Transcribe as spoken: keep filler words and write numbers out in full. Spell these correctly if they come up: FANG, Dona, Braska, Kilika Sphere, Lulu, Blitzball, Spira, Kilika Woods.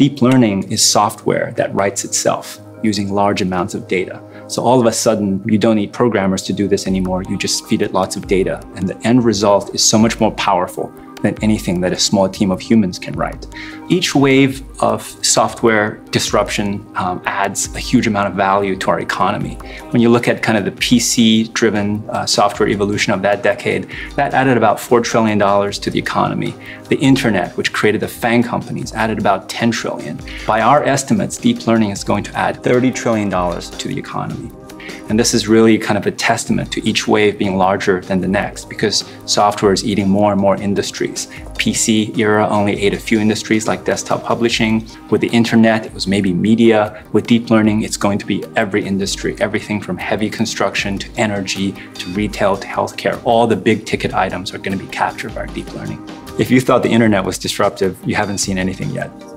deep learning is software that writes itself using large amounts of data. So all of a sudden, you don't need programmers to do this anymore. You just feed it lots of data. And the end result is so much more powerful than anything that a small team of humans can write. Each wave of software disruption um, adds a huge amount of value to our economy. When you look at kind of the P C-driven uh, software evolution of that decade, that added about four trillion dollars to the economy. The internet, which created the FANG companies, added about ten trillion dollars. By our estimates, deep learning is going to add thirty trillion dollars to the economy. And this is really kind of a testament to each wave being larger than the next, because software is eating more and more industries. P C era only ate a few industries like desktop publishing. With the internet, it was maybe media. With deep learning, it's going to be every industry, everything from heavy construction to energy to retail to healthcare. All the big ticket items are going to be captured by deep learning. If you thought the internet was disruptive, you haven't seen anything yet.